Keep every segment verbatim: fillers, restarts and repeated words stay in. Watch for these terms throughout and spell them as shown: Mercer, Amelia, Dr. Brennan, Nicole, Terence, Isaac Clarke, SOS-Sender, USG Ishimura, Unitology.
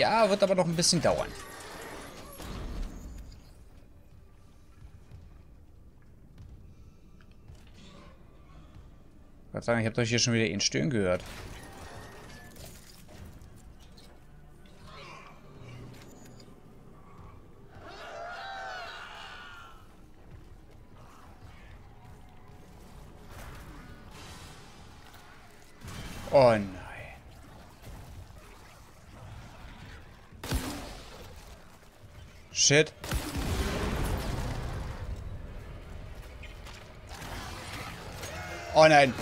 Ja, wird aber noch ein bisschen dauern. Ich wollte sagen, ich habe euch hier schon wieder ihn stöhnen gehört. Oh nein. Shit. Oh nein.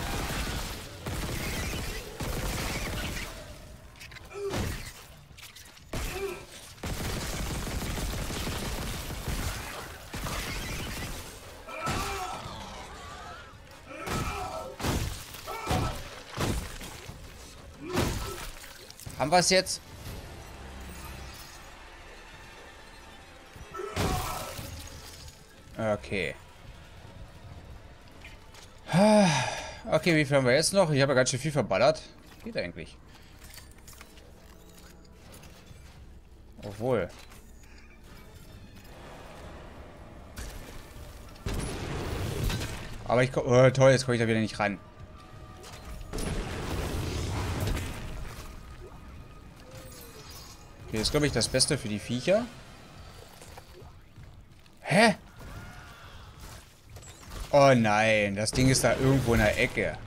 Haben wir es jetzt? Okay. Okay, wie viel haben wir jetzt noch? Ich habe ja ganz schön viel verballert. Geht eigentlich. Obwohl. Aber ich komme... Oh, toll, jetzt komme ich da wieder nicht ran. Okay, das ist, glaube ich, das Beste für die Viecher. Hä? Oh nein, das Ding ist da irgendwo in der Ecke.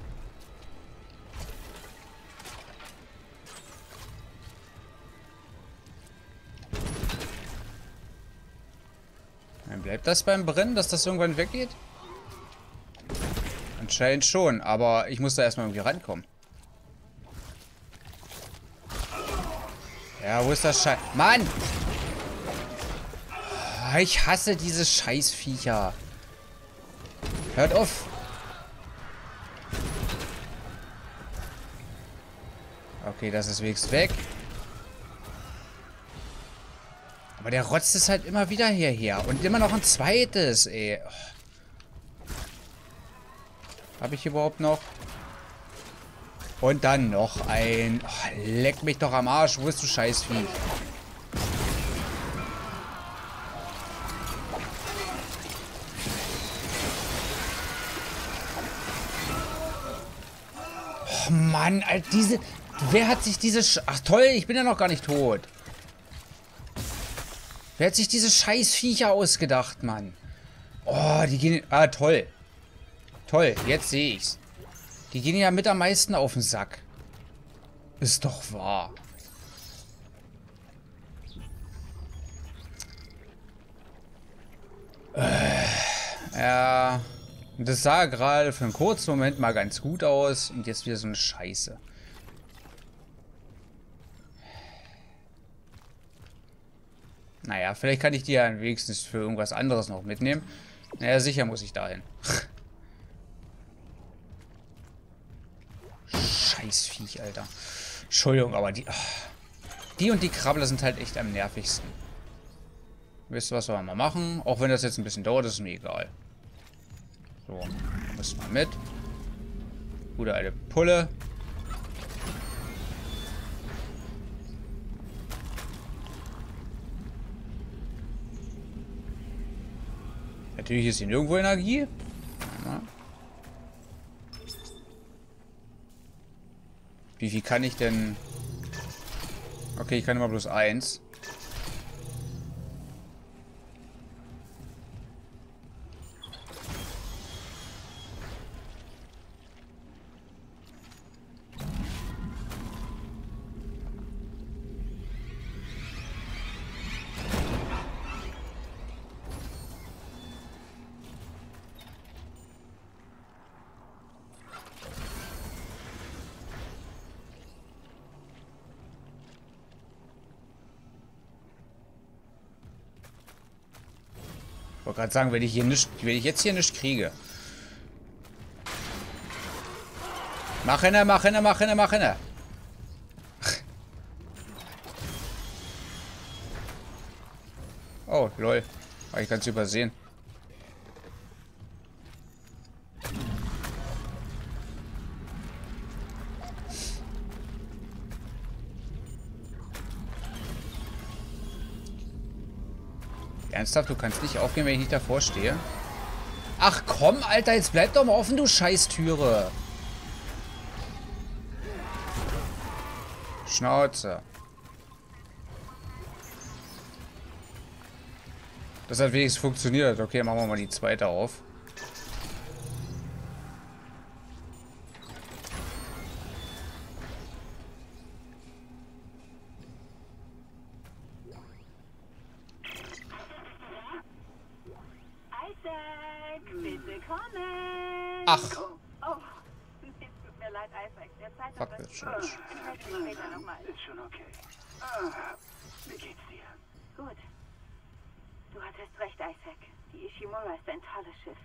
Dann bleibt das beim Brennen, dass das irgendwann weggeht? Anscheinend schon, aber ich muss da erstmal irgendwie rankommen. Ja, wo ist das Scheiß... Mann! Ich hasse diese Scheißviecher. Hört auf! Okay, das ist wenigstens weg. Aber der rotzt es halt immer wieder hierher. Und immer noch ein zweites, ey. Habe ich überhaupt noch... Und dann noch ein... Oh, leck mich doch am Arsch. Wo bist du, Scheißvieh? Oh Mann, Alter, diese... Wer hat sich diese... Sch Ach toll, ich bin ja noch gar nicht tot. Wer hat sich diese Scheißviecher ausgedacht, Mann? Oh, die gehen... Ah, toll. Toll, jetzt sehe ich's. Die gehen ja mit am meisten auf den Sack. Ist doch wahr. Äh, ja. Das sah gerade für einen kurzen Moment mal ganz gut aus. Und jetzt wieder so eine Scheiße. Naja, vielleicht kann ich die ja wenigstens für irgendwas anderes noch mitnehmen. Naja, sicher muss ich dahin. Scheißviech, Alter. Entschuldigung, aber die... Ach, die und die Krabbler sind halt echt am nervigsten. Wisst ihr, was wir mal machen? Auch wenn das jetzt ein bisschen dauert, ist mir egal. So, müssen wir mit. Gute alte Pulle. Natürlich ist hier nirgendwo Energie. Ja. Wie viel kann ich denn... Okay, ich kann immer bloß eins. Ich wollte gerade sagen, wenn ich hier nicht, wenn ich jetzt hier nicht kriege. Mach hinne, mach hinne, mach hinne, mach hinne. Oh, lol. Habe ich ganz übersehen. Ernsthaft, du kannst nicht aufgehen, wenn ich nicht davor stehe? Ach komm, Alter, jetzt bleib doch mal offen, du Scheißtüre. Schnauze. Das hat wenigstens funktioniert. Okay, machen wir mal die zweite auf. Isaac, bitte kommen! Ach! Oh, oh. Es tut mir leid, Isaac. Der Zeit hat das schon. Ich melde mich später nochmal. Ist schon okay. Wie geht's dir? Gut. Du hattest recht, Isaac. Die Ishimura ist ein tolles Schiff.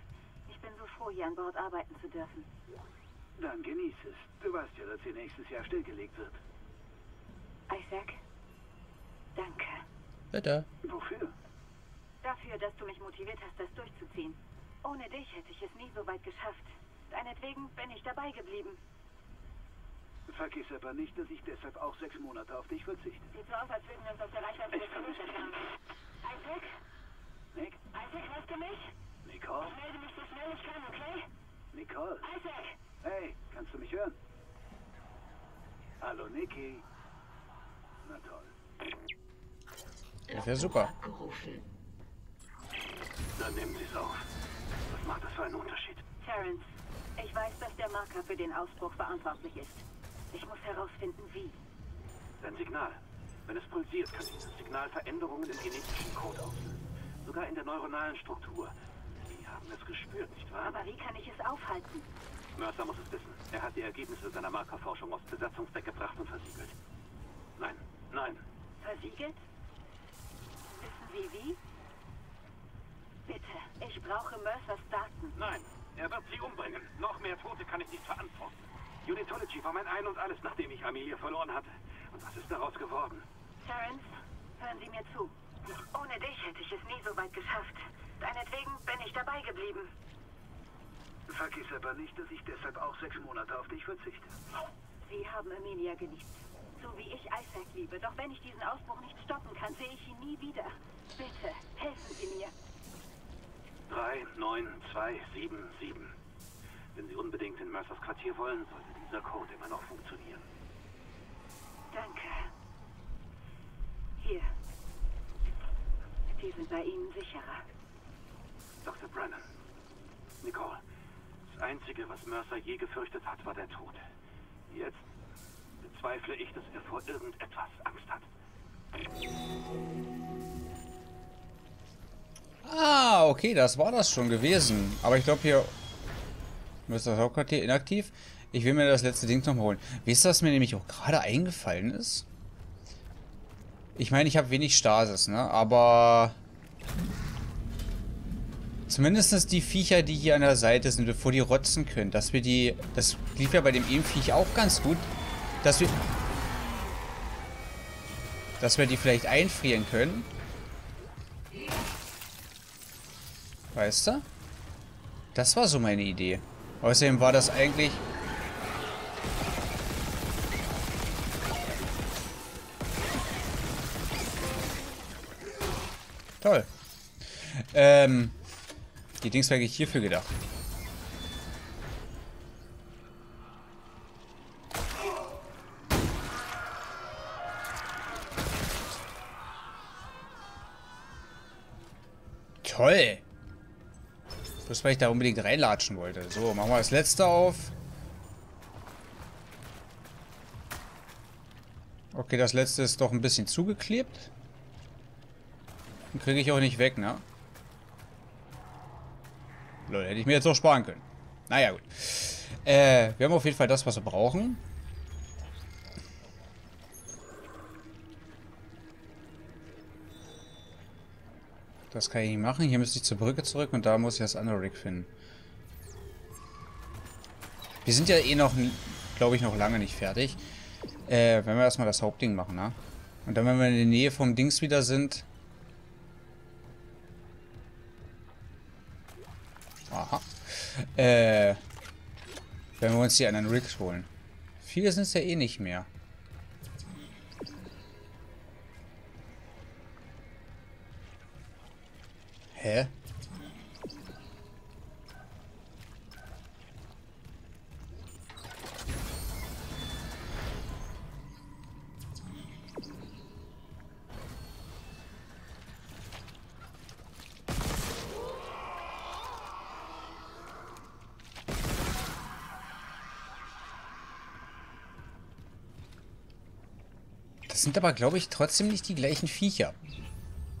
Ich bin so froh, hier an Bord arbeiten zu dürfen. Dann genieß es. Du weißt ja, dass sie nächstes Jahr stillgelegt wird. Isaac, danke. Bitte. Wofür? Dafür, dass du mich motiviert hast, das durchzuziehen. Ohne dich hätte ich es nie so weit geschafft. Deinetwegen bin ich dabei geblieben. Vergiss aber nicht, dass ich deshalb auch sechs Monate auf dich verzichte. Sieht so aus, als würden wir uns auf der Leiche vermischen. Isaac? Nick? Isaac, hörst du mich? Nicole? Ich melde mich so schnell ich kann, okay? Nicole? Isaac! Hey, kannst du mich hören? Hallo, Nicky. Na toll. Das wäre super. Abgerufen. Dann nehmen Sie es auf. Was macht das für einen Unterschied? Terence, ich weiß, dass der Marker für den Ausbruch verantwortlich ist. Ich muss herausfinden, wie. Dein Signal. Wenn es pulsiert, kann dieses Signal Veränderungen im genetischen Code auslösen. Sogar in der neuronalen Struktur. Sie haben es gespürt, nicht wahr? Aber wie kann ich es aufhalten? Mercer muss es wissen. Er hat die Ergebnisse seiner Markerforschung aufs Besatzungsdeck gebracht und versiegelt. Nein, nein. Versiegelt? Wissen Sie wie? Bitte, ich brauche Mercers Daten. Nein, er wird sie umbringen. Noch mehr Tote kann ich nicht verantworten. Unitology war mein Ein und Alles, nachdem ich Amelia verloren hatte. Und was ist daraus geworden? Terence, hören Sie mir zu. Ohne dich hätte ich es nie so weit geschafft. Deinetwegen bin ich dabei geblieben. Vergiss aber nicht, dass ich deshalb auch sechs Monate auf dich verzichte. Sie haben Amelia geliebt. So wie ich Isaac liebe. Doch wenn ich diesen Ausbruch nicht stoppen kann, sehe ich ihn nie wieder. Bitte, helfen Sie mir. drei neun zwei sieben sieben. Wenn Sie unbedingt in Mercers Quartier wollen, sollte dieser Code immer noch funktionieren. Danke. Hier. Die sind bei Ihnen sicherer. Doktor Brennan. Nicole, das Einzige, was Mercer je gefürchtet hat, war der Tod. Jetzt bezweifle ich, dass er vor irgendetwas Angst hat. Ah, okay, das war das schon gewesen. Aber ich glaube hier... Müsste das Hauptquartier inaktiv? Ich will mir das letzte Ding noch holen. Wisst ihr, was mir nämlich auch gerade eingefallen ist? Ich meine, ich habe wenig Stasis, ne? Aber... Zumindest die Viecher, die hier an der Seite sind, bevor die rotzen können, dass wir die... Das lief ja bei dem Ebenviech auch ganz gut. Dass wir... Dass wir die vielleicht einfrieren können. Weißt du? Das war so meine Idee. Außerdem war das eigentlich... Toll. Ähm, die Dings war eigentlich hierfür gedacht. Toll. Bloß weil ich da unbedingt reinlatschen wollte. So, machen wir das letzte auf. Okay, das letzte ist doch ein bisschen zugeklebt. Den kriege ich auch nicht weg, ne? Leute, hätte ich mir jetzt auch sparen können. Naja, gut. Äh, wir haben auf jeden Fall das, was wir brauchen. Das kann ich nicht machen. Hier müsste ich zur Brücke zurück und da muss ich das andere Rig finden. Wir sind ja eh noch, glaube ich, noch lange nicht fertig. Äh, wenn wir erstmal das Hauptding machen, ne? Und dann, wenn wir in der Nähe vom Dings wieder sind... Aha. Äh, wenn wir uns die anderen Rigs holen. Viele sind es ja eh nicht mehr. Hä? Das sind aber, glaube ich, trotzdem nicht die gleichen Viecher.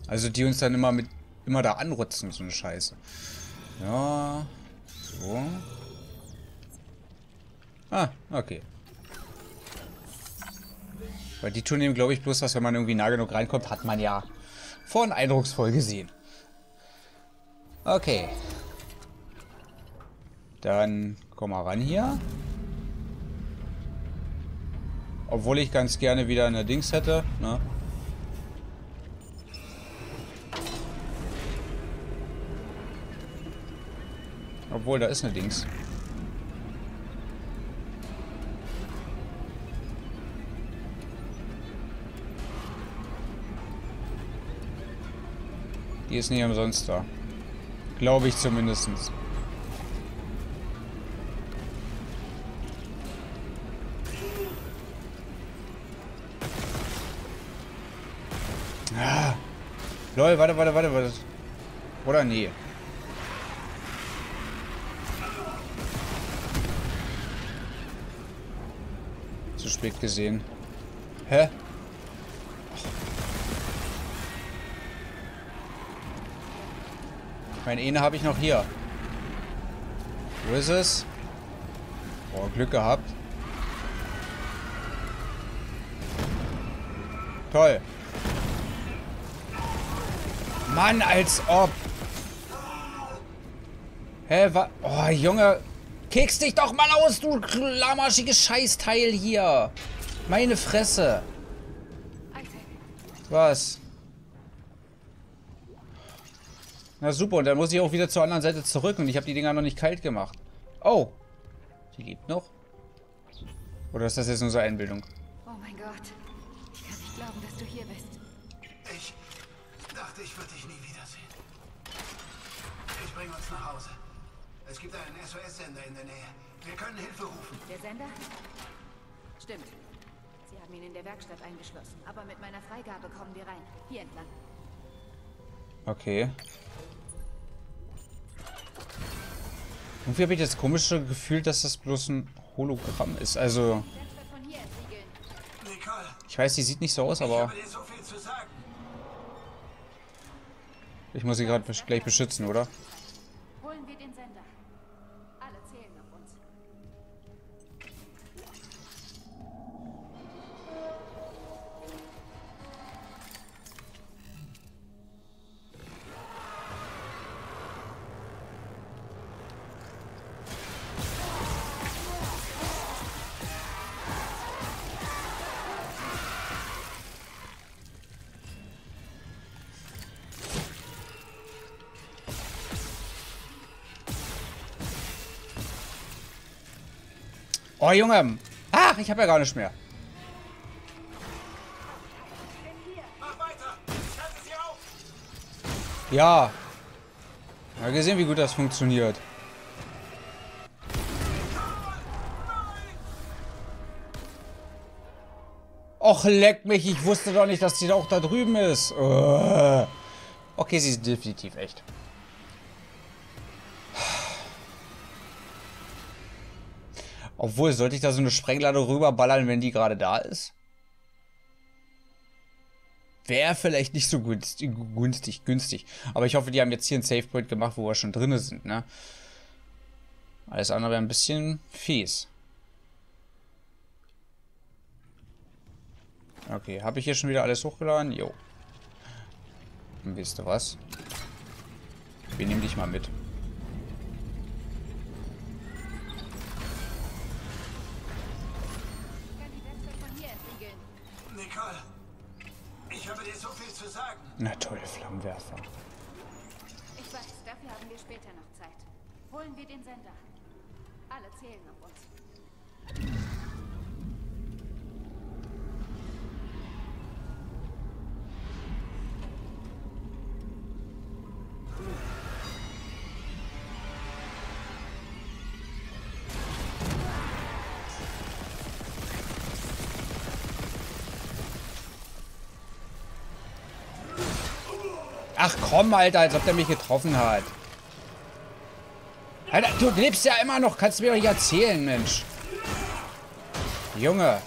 Also die uns dann immer mit immer da anrotzen, so eine Scheiße. Ja. So. Ah, okay. Weil die tun eben, glaube ich, bloß was, wenn man irgendwie nah genug reinkommt, hat man ja vorhin eindrucksvoll gesehen. Okay. Dann komm mal ran hier. Obwohl ich ganz gerne wieder eine Dings hätte, ne? Obwohl, da ist eine Dings. Die ist nicht umsonst da. Glaube ich zumindest. Ah. Lol, warte, warte, warte, warte. Oder nee. Spät gesehen. Hä? Meine Ene habe ich noch hier. Wo ist es? Boah, Glück gehabt. Toll. Mann, als ob. Hä, was? Oh, Junge. Keks dich doch mal aus, du lahmarschiges Scheißteil hier. Meine Fresse. Was? Na super, und dann muss ich auch wieder zur anderen Seite zurück und ich habe die Dinger noch nicht kalt gemacht. Oh. Die lebt noch? Oder ist das jetzt unsere Einbildung? Oh mein Gott. Ich kann nicht glauben, dass du hier bist. Ich dachte, ich würde dich nie wiedersehen. Ich bringe uns nach Hause. Es gibt einen S O S-Sender in der Nähe. Wir können Hilfe rufen. Der Sender? Stimmt. Sie haben ihn in der Werkstatt eingeschlossen. Aber mit meiner Freigabe kommen wir rein. Hier entlang. Okay. Irgendwie habe ich das komische Gefühl, dass das bloß ein Hologramm ist. Also... Ich weiß, die sieht nicht so aus, aber... Ich muss sie gerade gleich beschützen, oder? Oh, Junge! Ach, ich habe ja gar nichts mehr. Mach weiter. Ich halte sie auf. Ja. Mal gesehen, wie gut das funktioniert. Och, leck mich. Ich wusste doch nicht, dass sie auch da drüben ist. Uh. Okay, sie ist definitiv echt. Obwohl, sollte ich da so eine Sprenglade rüberballern, wenn die gerade da ist? Wäre vielleicht nicht so günstig, günstig, günstig. Aber ich hoffe, die haben jetzt hier einen Savepoint gemacht, wo wir schon drin sind, ne? Alles andere wäre ein bisschen fies. Okay, habe ich hier schon wieder alles hochgeladen? Jo. Und wisst ihr was? Wir nehmen dich mal mit. Na toll, Flammenwerfer. Ich weiß, dafür haben wir später noch Zeit. Holen wir den Sender. Alle zählen auf uns. Hm. Ach komm, Alter, als ob der mich getroffen hat. Alter, du lebst ja immer noch. Kannst du mir doch nicht erzählen, Mensch. Junge.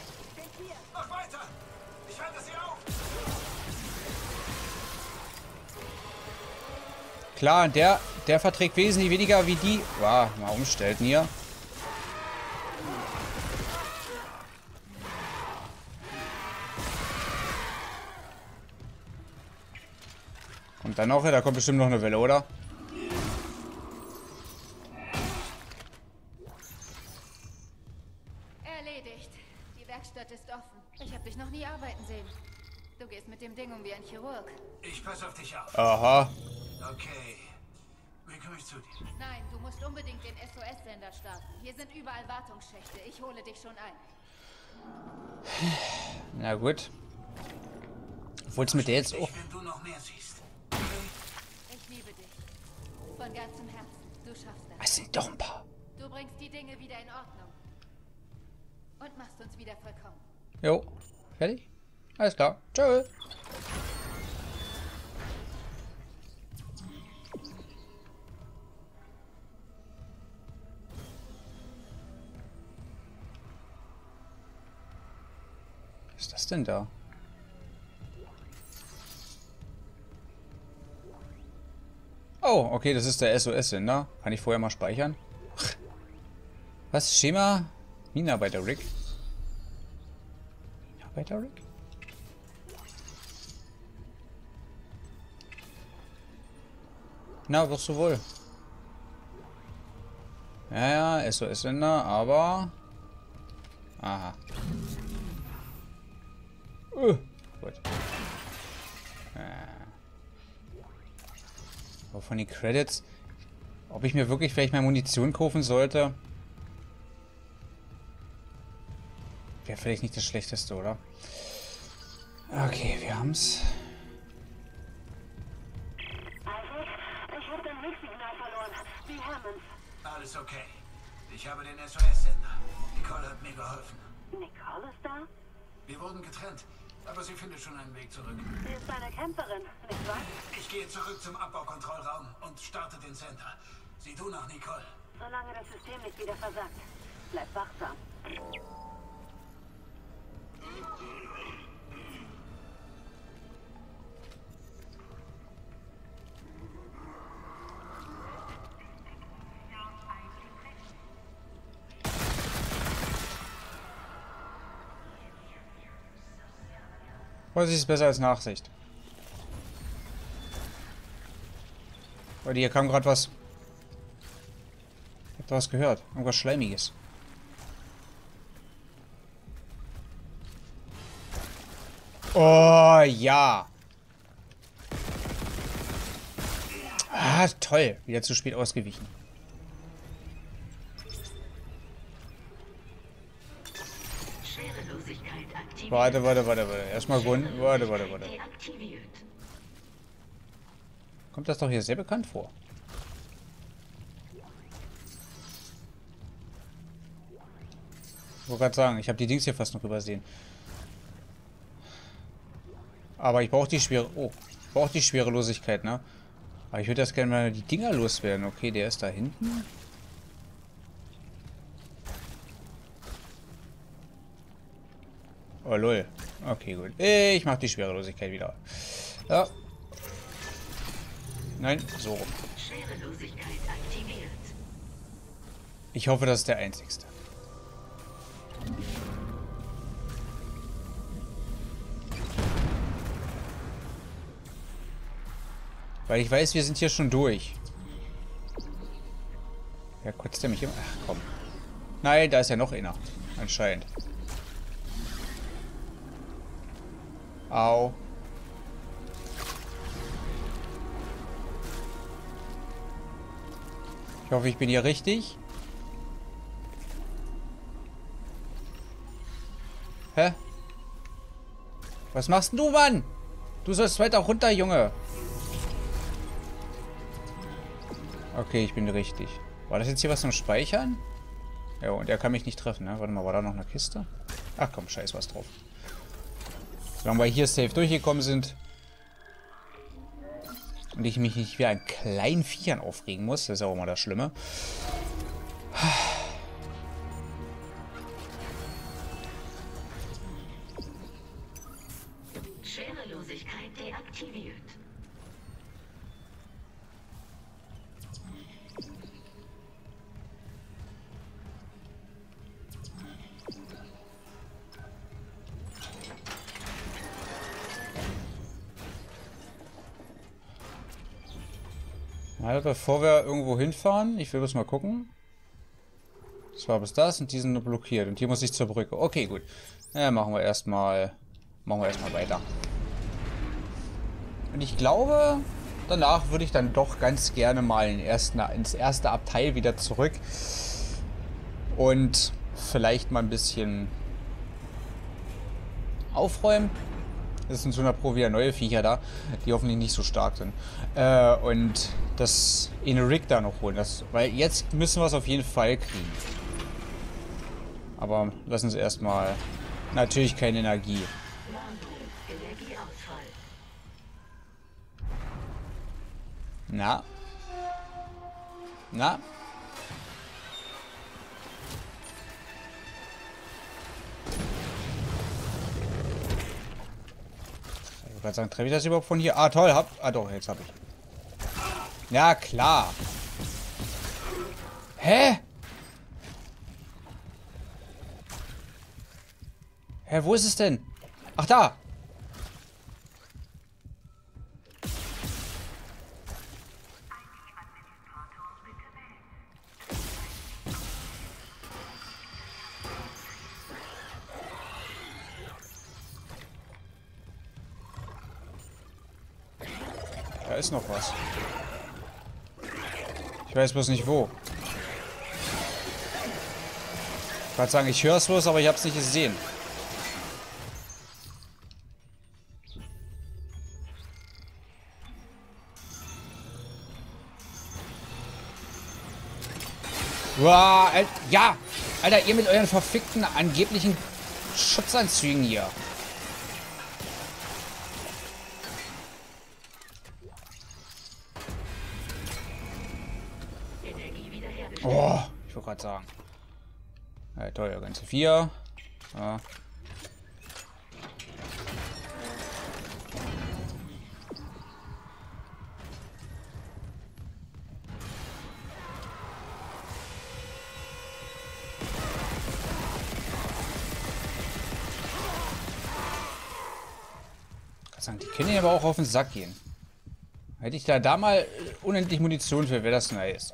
Klar, der, der verträgt wesentlich weniger wie die. Wow, mal umstellen hier. Kommt dann noch, da kommt bestimmt noch eine Welle, oder? Erledigt. Die Werkstatt ist offen. Ich habe dich noch nie arbeiten sehen. Du gehst mit dem Ding um wie ein Chirurg. Ich passe auf dich auf. Aha. Okay. Wie komme ich zu dir? Nein, du musst unbedingt den S O S-Sender starten. Hier sind überall Wartungsschächte. Ich hole dich schon ein. Na gut. Obwohl es mit der jetzt... Oh. Wenn du noch mehr siehst. Ich liebe dich. Von ganzem Herzen. Du schaffst das. Es sind doch ein paar. Du bringst die Dinge wieder in Ordnung. Und machst uns wieder vollkommen. Jo. Fertig? Alles klar. Tschö. Was ist das denn da? Oh, okay, das ist der S O S-Sender. Kann ich vorher mal speichern? Was? Schema? Minenarbeiter-Rig? Minenarbeiter-Rig? Na, wirst du wohl. Ja, ja, S O S-Sender, aber... Aha. Uh, gut. Ah. Von den Credits. Ob ich mir wirklich vielleicht mal Munition kaufen sollte? Wäre vielleicht nicht das Schlechteste, oder? Okay, wir haben's. Isaac, ich habe dein Mixsignal verloren. Die Hermans. Alles okay. Ich habe den S O S-Sender. Nicole hat mir geholfen. Nicole ist da? Wir wurden getrennt. Aber sie findet schon einen Weg zurück. Sie ist eine Kämpferin, nicht wahr? Ich gehe zurück zum Abbaukontrollraum und starte den Sender. Sieh du nach Nicole. Solange das System nicht wieder versagt. Bleib wachsam. Vorsicht ist besser als Nachsicht. Leute, hier kam gerade was. Ich hab da was gehört. Irgendwas Schleimiges. Oh ja. Ah, toll. Wieder zu spät ausgewichen. Warte, warte, warte, warte. Erstmal Grund. Warte, warte, warte. Kommt das doch hier sehr bekannt vor. Ich wollte gerade sagen, ich habe die Dings hier fast noch übersehen. Aber ich brauche die Schwere... Oh, ich brauche die Schwerelosigkeit, ne? Aber ich würde das gerne mal die Dinger loswerden. Okay, der ist da hinten. Oh lol. Okay, gut. Ich mach die Schwerelosigkeit wieder. Ja. Nein, so rum. Schwerelosigkeit aktiviert. Ich hoffe, das ist der einzigste. Weil ich weiß, wir sind hier schon durch. Ja, kotzt der mich immer. Ach komm. Nein, da ist ja noch einer. Anscheinend. Au. Ich hoffe, ich bin hier richtig. Hä? Was machst denn du, Mann? Du sollst weiter runter, Junge. Okay, ich bin richtig. War das jetzt hier was zum Speichern? Ja, und er kann mich nicht treffen, ne? Warte mal, war da noch eine Kiste? Ach komm, scheiß was drauf. Solange wir hier safe durchgekommen sind. Und ich mich nicht wie an kleinen Viechern aufregen muss. Das ist auch immer das Schlimme. Schwerelosigkeit deaktiviert. Also bevor wir irgendwo hinfahren, ich will bloß mal gucken. Das war bis das und die sind nur blockiert. Und hier muss ich zur Brücke. Okay, gut. Ja, machen wir erstmal. Machen wir erstmal weiter. Und ich glaube, danach würde ich dann doch ganz gerne mal in den ersten, ins erste Abteil wieder zurück. Und vielleicht mal ein bisschen aufräumen. Es sind so einer Pro wieder neue Viecher da, die hoffentlich nicht so stark sind. Äh, und das Enerig da noch holen. Das, weil jetzt müssen wir es auf jeden Fall kriegen. Aber lass uns erstmal. Natürlich keine Energie. Na? Na? Ich würde sagen, treffe ich das überhaupt von hier? Ah, toll, hab. Ah, doch, jetzt hab ich. Ja, klar. Hä? Hä, wo ist es denn? Ach, da! Da ist noch was. Ich weiß bloß nicht wo. Ich wollte sagen, ich höre es bloß, aber ich habe es nicht gesehen. Wow, Alter, ja! Alter, ihr mit euren verfickten angeblichen Schutzanzügen hier. Oh, ich wollte gerade sagen. Ja, toll, ganze vier. Ja. Die können aber auch auf den Sack gehen. Hätte ich da, da mal unendlich Munition für, wäre das nice.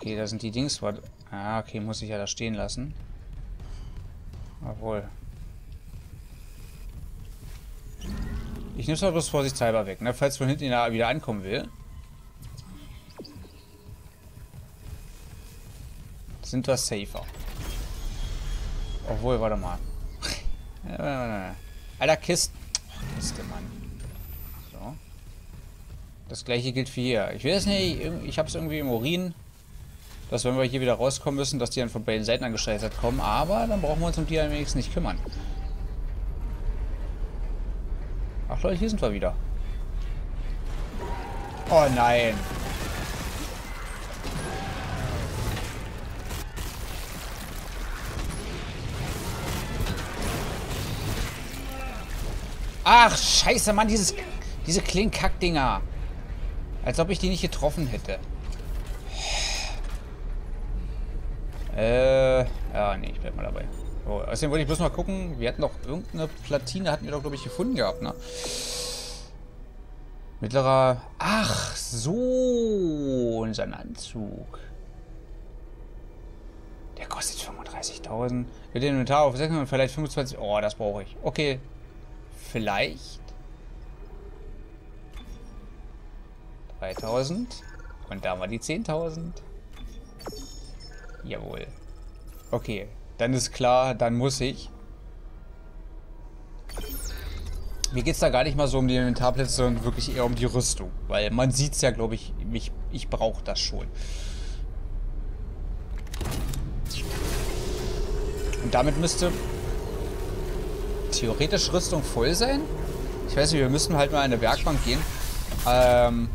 Okay, da sind die Dings. Ah, okay, muss ich ja da stehen lassen. Obwohl. Ich nehme es mal bloß vorsichtshalber weg, ne? Falls von hinten wieder ankommen will. Sind wir safer. Obwohl, warte mal. Alter, Kiste. Kiste, Mann. So. Das gleiche gilt für hier. Ich weiß nicht, ich hab's irgendwie im Urin, dass wenn wir hier wieder rauskommen müssen, dass die dann von beiden Seiten angeschaltet kommen. Aber dann brauchen wir uns um die am wenigsten nicht kümmern. Ach Leute, hier sind wir wieder. Oh nein. Ach, scheiße, Mann, dieses, diese kleinen Kackdinger. Als ob ich die nicht getroffen hätte. Äh, ja, nee, ich bleib mal dabei. So, außerdem wollte ich bloß mal gucken, wir hatten doch irgendeine Platine, hatten wir doch, glaube ich, gefunden gehabt, ne? Mittlerer, ach, so, unseren Anzug. Der kostet fünfunddreißigtausend. Mit dem Inventar auf sechshundert und vielleicht fünfundzwanzig, oh, das brauche ich. Okay. Vielleicht dreitausend und da mal die zehntausend. Jawohl. Okay, dann ist klar, dann muss ich. Mir geht es da gar nicht mal so um die Inventarplätze, sondern wirklich eher um die Rüstung. Weil man sieht es ja, glaube ich, mich, ich brauche das schon. Und damit müsste... theoretisch Rüstung voll sein. Ich weiß nicht, wir müssen halt mal in eine Werkbank gehen. Ähm,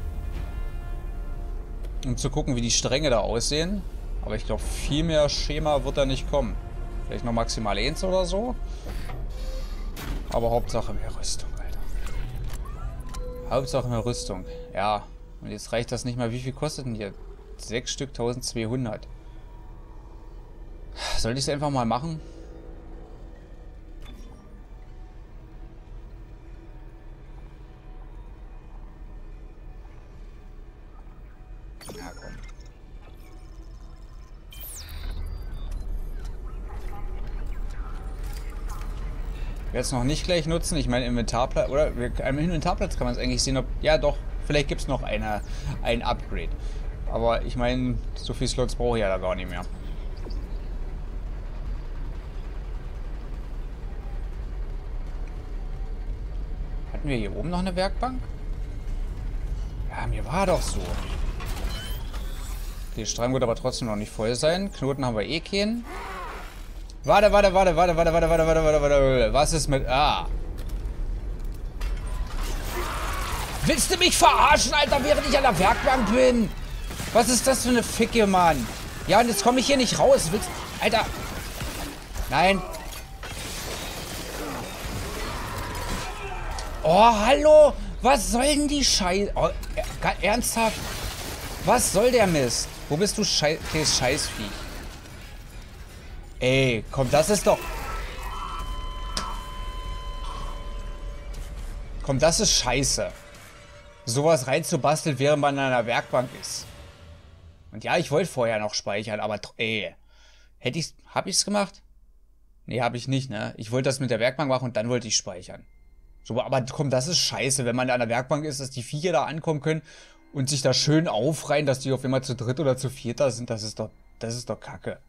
um zu gucken, wie die Stränge da aussehen. Aber ich glaube, viel mehr Schema wird da nicht kommen. Vielleicht noch maximal eins oder so. Aber Hauptsache mehr Rüstung, Alter. Hauptsache mehr Rüstung. Ja. Und jetzt reicht das nicht mal. Wie viel kostet denn hier? Sechs Stück, zwölfhundert. Sollte ich es einfach mal machen? Ja, komm. Ich werde es noch nicht gleich nutzen. Ich meine, Inventarplatz. Oder am Inventarplatz kann man es eigentlich sehen, ob. Ja, doch. Vielleicht gibt es noch eine, ein Upgrade. Aber ich meine, so viele Slots brauche ich ja da gar nicht mehr. Hatten wir hier oben noch eine Werkbank? Ja, mir war doch so. Der Strang wird aber trotzdem noch nicht voll sein. Knoten haben wir eh keinen. Warte, warte, warte, warte, warte, warte, warte, warte, warte, warte. Was ist mit... Ah. Willst du mich verarschen, Alter, während ich an der Werkbank bin? Was ist das für eine Ficke, Mann? Ja, und jetzt komme ich hier nicht raus. Willst... Alter. Nein. Oh, hallo. Was soll denn die Scheiße? Oh, ernsthaft? Was soll der Mist? Wo bist du, Schei Scheiß Scheißvieh? Ey, komm, das ist doch... Komm, das ist scheiße. Sowas reinzubasteln, während man an einer Werkbank ist. Und ja, ich wollte vorher noch speichern, aber ey. Hätte ich's, hab ich's gemacht? Nee, hab ich nicht, ne? Ich wollte das mit der Werkbank machen und dann wollte ich speichern. So, aber komm, das ist scheiße, wenn man an der Werkbank ist, dass die Viecher da ankommen können und sich da schön aufreihen, dass die auf einmal zu dritt oder zu vierter sind. Das ist doch, das ist doch Kacke.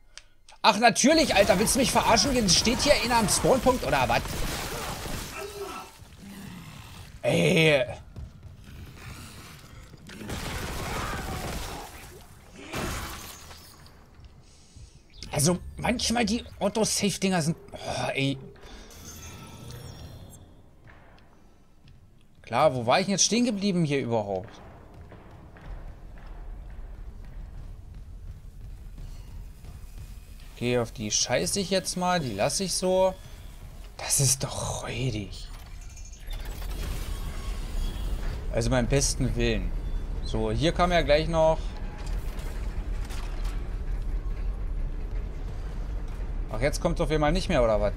Ach, natürlich, Alter, willst du mich verarschen? Jetzt steht hier einer am Spawnpunkt oder was? Ey. Also, manchmal die Autosave-Dinger sind... Oh, ey. Klar, wo war ich denn jetzt stehen geblieben hier überhaupt? Okay, auf die scheiße ich jetzt mal. Die lasse ich so. Das ist doch räudig. Also, beim besten Willen. So, hier kam ja gleich noch... Ach, jetzt kommt doch jemand nicht mehr, oder was?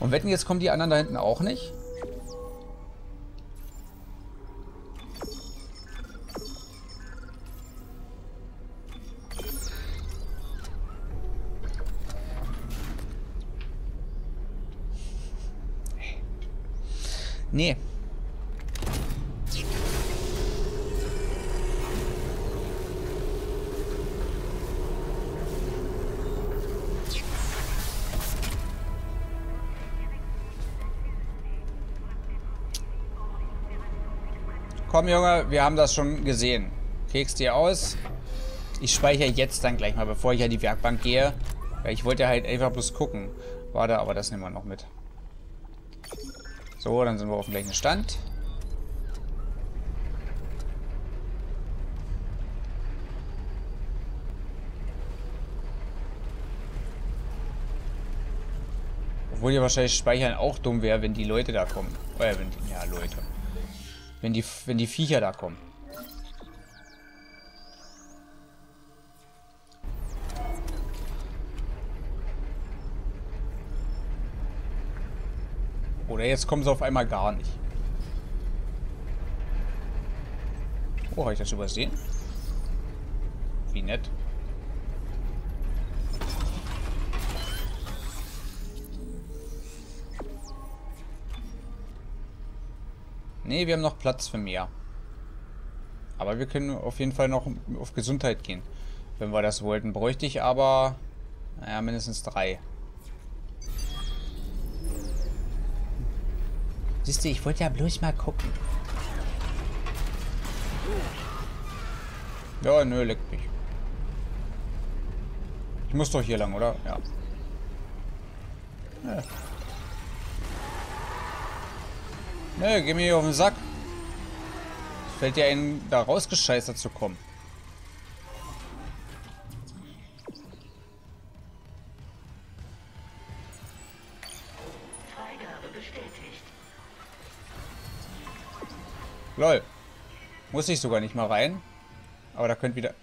Und wetten, jetzt kommen die anderen da hinten auch nicht? Nee. Komm, Junge, wir haben das schon gesehen. Kriegst dir aus. Ich speichere jetzt dann gleich mal, bevor ich an die Werkbank gehe. Ja, ich wollte halt einfach bloß gucken. Warte, aber das nehmen wir noch mit. So, dann sind wir auf dem gleichen Stand. Obwohl ja wahrscheinlich Speichern auch dumm wäre, wenn die Leute da kommen. Oder wenn die, ja, Leute. Wenn die, wenn die Viecher da kommen. Oder jetzt kommen sie auf einmal gar nicht. Oh, habe ich das übersehen? Wie nett. Nee, wir haben noch Platz für mehr. Aber wir können auf jeden Fall noch auf Gesundheit gehen. Wenn wir das wollten, bräuchte ich aber... Naja, mindestens drei. Siehst du, ich wollte ja bloß mal gucken. Ja, nö, leck mich. Ich muss doch hier lang, oder? Ja. Ne, ne, geh mir hier auf den Sack. Fällt dir ein, da rausgescheißert zu kommen. Freigabe bestätigt. Lol. Muss ich sogar nicht mal rein. Aber da könnt wieder...